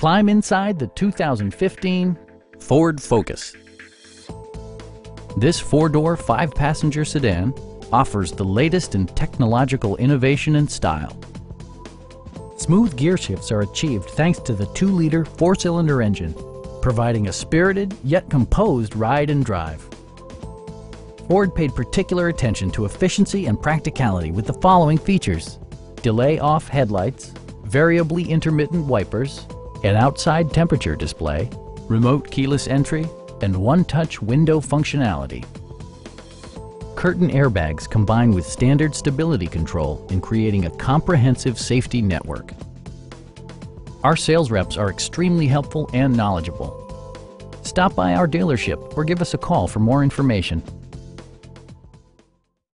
Climb inside the 2015 Ford Focus. This four-door, five-passenger sedan offers the latest in technological innovation and style. Smooth gear shifts are achieved thanks to the 2-liter four-cylinder engine, providing a spirited yet composed ride and drive. Ford paid particular attention to efficiency and practicality with the following features: delay-off headlights, variably intermittent wipers, an outside temperature display, remote keyless entry, and one-touch window functionality. Curtain airbags combine with standard stability control in creating a comprehensive safety network. Our sales reps are extremely helpful and knowledgeable. Stop by our dealership or give us a call for more information.